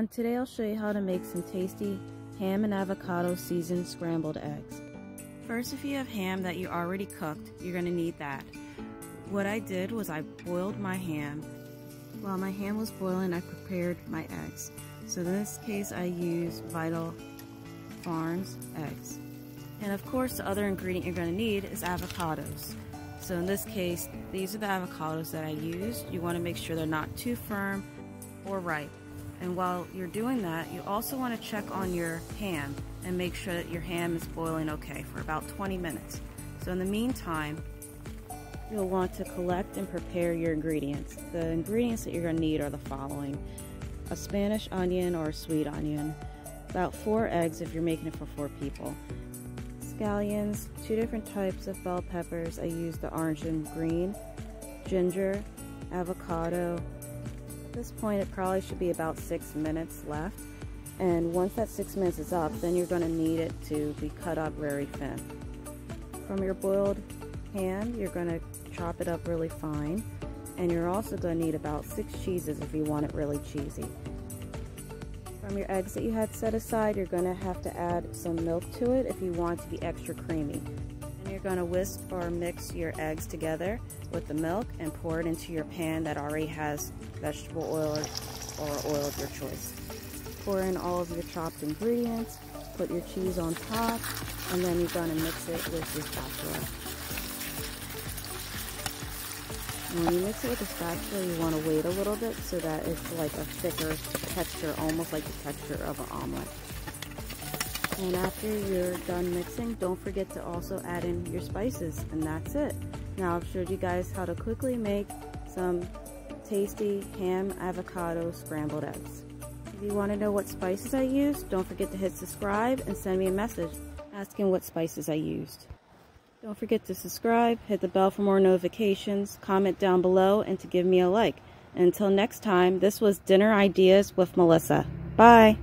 everyone, today I'll show you how to make some tasty ham and avocado seasoned scrambled eggs. First, if you have ham that you already cooked, you're going to need that. What I did was I boiled my ham. While my ham was boiling, I prepared my eggs. So in this case, I used Vital Farms eggs. And of course, the other ingredient you're going to need is avocados. So in this case, these are the avocados that I used. You want to make sure they're not too firm or ripe. And while you're doing that, you also want to check on your ham and make sure that your ham is boiling okay for about 20 minutes. So in the meantime, you'll want to collect and prepare your ingredients. The ingredients that you're going to need are the following: a Spanish onion or a sweet onion, about 4 eggs if you're making it for 4 people, scallions, 2 different types of bell peppers, I used the orange and green, ginger, avocado. At this point it probably should be about 6 minutes left, and once that 6 minutes is up, then you're going to need it to be cut up very thin. From your boiled ham, you're going to chop it up really fine, and you're also going to need about 6 cheeses if you want it really cheesy. From your eggs that you had set aside, you're going to have to add some milk to it if you want it to be extra creamy. And you're going to whisk or mix your eggs together with the milk and pour it into your pan that already has vegetable oil or oil of your choice. Pour in all of your chopped ingredients, put your cheese on top, and then you're going to mix it with your spatula. When you mix it with a spatula, you want to wait a little bit so that it's like a thicker texture, almost like the texture of an omelet. And after you're done mixing, don't forget to also add in your spices, and that's it. Now I've showed you guys how to quickly make some tasty ham avocado scrambled eggs. If you want to know what spices I used, don't forget to hit subscribe and send me a message asking what spices I used. Don't forget to subscribe, hit the bell for more notifications, comment down below, and to give me a like. And until next time, this was Dinner Ideas with Melissa. Bye!